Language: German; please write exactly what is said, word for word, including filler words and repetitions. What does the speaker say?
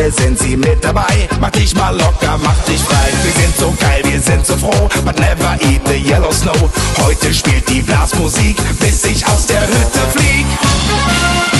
alle sind sie mit dabei. Mach dich mal locker, mach dich frei. Wir sind so geil, wir sind so froh. But never eat the yellow snow. Heute spielt die Blasmusik, bis ich aus der Hütte flieg.